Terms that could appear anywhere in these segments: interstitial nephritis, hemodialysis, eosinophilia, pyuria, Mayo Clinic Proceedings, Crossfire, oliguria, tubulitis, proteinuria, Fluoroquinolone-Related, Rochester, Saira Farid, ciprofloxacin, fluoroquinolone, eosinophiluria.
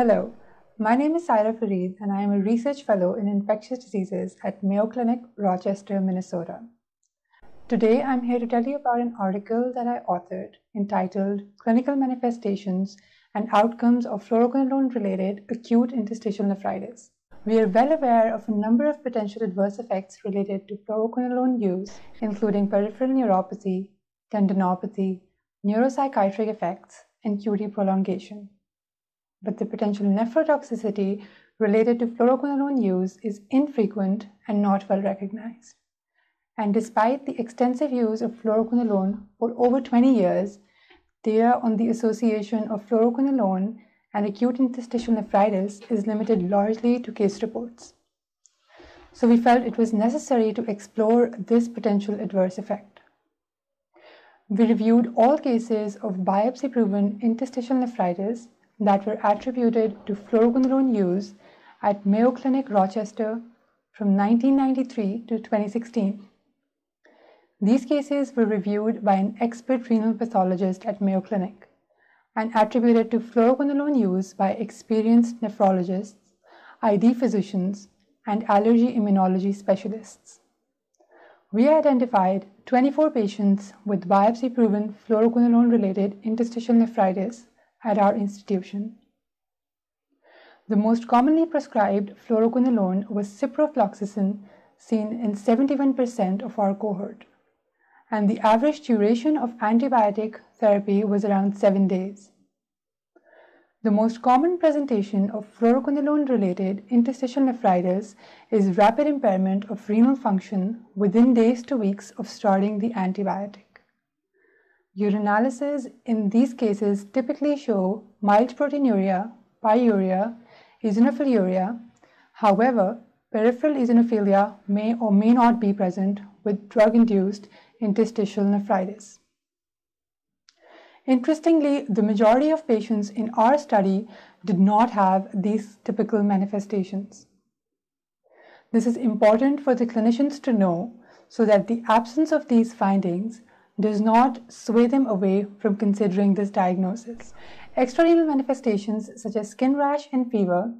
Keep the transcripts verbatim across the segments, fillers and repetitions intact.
Hello, my name is Saira Farid and I am a Research Fellow in Infectious Diseases at Mayo Clinic, Rochester, Minnesota. Today I'm here to tell you about an article that I authored entitled Clinical Manifestations and Outcomes of Fluoroquinolone-Related Acute Interstitial Nephritis. We are well aware of a number of potential adverse effects related to fluoroquinolone use, including peripheral neuropathy, tendinopathy, neuropsychiatric effects, and Q T prolongation. But the potential nephrotoxicity related to fluoroquinolone use is infrequent and not well recognized. And despite the extensive use of fluoroquinolone for over twenty years, data on the association of fluoroquinolone and acute interstitial nephritis is limited largely to case reports. So we felt it was necessary to explore this potential adverse effect. We reviewed all cases of biopsy-proven interstitial nephritis that were attributed to fluoroquinolone use at Mayo Clinic, Rochester from nineteen ninety-three to twenty sixteen. These cases were reviewed by an expert renal pathologist at Mayo Clinic and attributed to fluoroquinolone use by experienced nephrologists, I D physicians, and allergy immunology specialists. We identified twenty-four patients with biopsy-proven fluoroquinolone-related interstitial nephritis at our institution. The most commonly prescribed fluoroquinolone was ciprofloxacin, seen in seventy-one percent of our cohort, and the average duration of antibiotic therapy was around seven days. The most common presentation of fluoroquinolone-related interstitial nephritis is rapid impairment of renal function within days to weeks of starting the antibiotic. Urinalysis in these cases typically show mild proteinuria, pyuria, eosinophiluria. However, peripheral eosinophilia may or may not be present with drug-induced interstitial nephritis. Interestingly, the majority of patients in our study did not have these typical manifestations. This is important for the clinicians to know so that the absence of these findings does not sway them away from considering this diagnosis. Extrarenal manifestations such as skin rash and fever,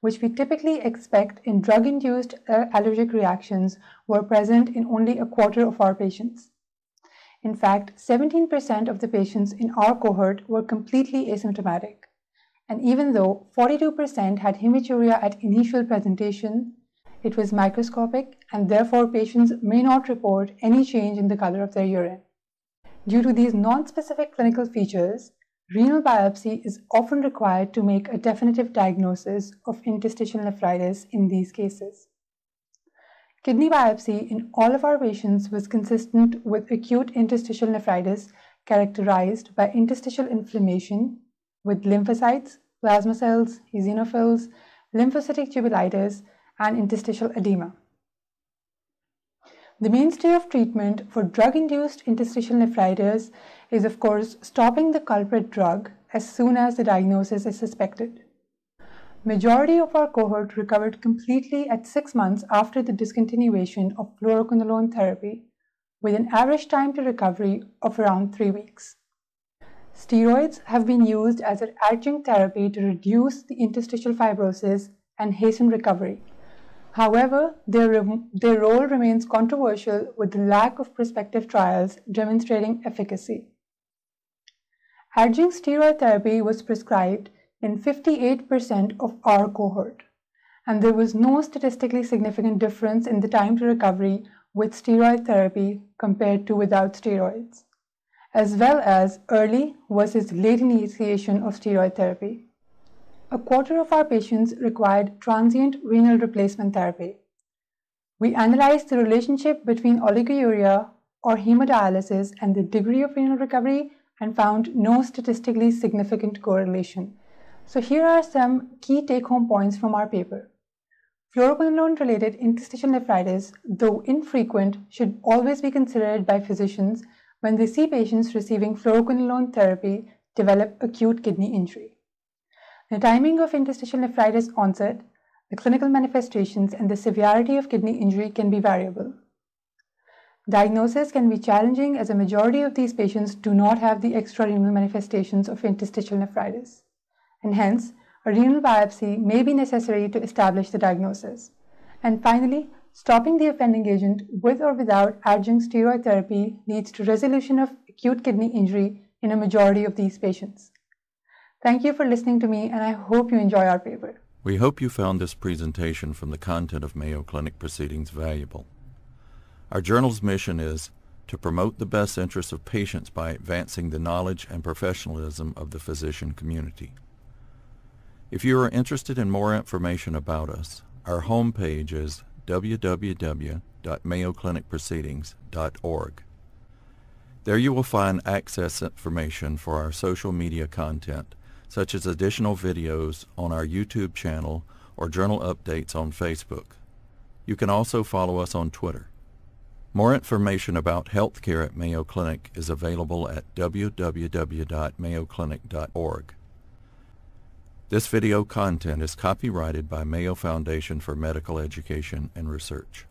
which we typically expect in drug-induced allergic reactions, were present in only a quarter of our patients. In fact, seventeen percent of the patients in our cohort were completely asymptomatic. And even though forty-two percent had hematuria at initial presentation, it was microscopic, and therefore patients may not report any change in the color of their urine. Due to these non-specific clinical features, renal biopsy is often required to make a definitive diagnosis of interstitial nephritis in these cases. Kidney biopsy in all of our patients was consistent with acute interstitial nephritis characterized by interstitial inflammation with lymphocytes, plasma cells, eosinophils, lymphocytic tubulitis, and interstitial edema. The mainstay of treatment for drug-induced interstitial nephritis is, of course, stopping the culprit drug as soon as the diagnosis is suspected. Majority of our cohort recovered completely at six months after the discontinuation of fluoroquinolone therapy, with an average time to recovery of around three weeks. Steroids have been used as an adjunct therapy to reduce the interstitial fibrosis and hasten recovery. However, their, their role remains controversial with the lack of prospective trials demonstrating efficacy. Adjunct steroid therapy was prescribed in fifty-eight percent of our cohort, and there was no statistically significant difference in the time to recovery with steroid therapy compared to without steroids, as well as early versus late initiation of steroid therapy. A quarter of our patients required transient renal replacement therapy. We analyzed the relationship between oliguria or hemodialysis and the degree of renal recovery and found no statistically significant correlation. So here are some key take-home points from our paper. Fluoroquinolone-related interstitial nephritis, though infrequent, should always be considered by physicians when they see patients receiving fluoroquinolone therapy develop acute kidney injury. The timing of interstitial nephritis onset, the clinical manifestations, and the severity of kidney injury can be variable. Diagnosis can be challenging as a majority of these patients do not have the extrarenal manifestations of interstitial nephritis, and hence a renal biopsy may be necessary to establish the diagnosis. And finally, stopping the offending agent with or without adjunct steroid therapy leads to resolution of acute kidney injury in a majority of these patients. Thank you for listening to me, and I hope you enjoy our paper. We hope you found this presentation from the content of Mayo Clinic Proceedings valuable. Our journal's mission is to promote the best interests of patients by advancing the knowledge and professionalism of the physician community. If you are interested in more information about us, our homepage is w w w dot mayo clinic proceedings dot org. There you will find access information for our social media content, such as additional videos on our YouTube channel or journal updates on Facebook. You can also follow us on Twitter. More information about healthcare at Mayo Clinic is available at w w w dot mayo clinic dot org. This video content is copyrighted by Mayo Foundation for Medical Education and Research.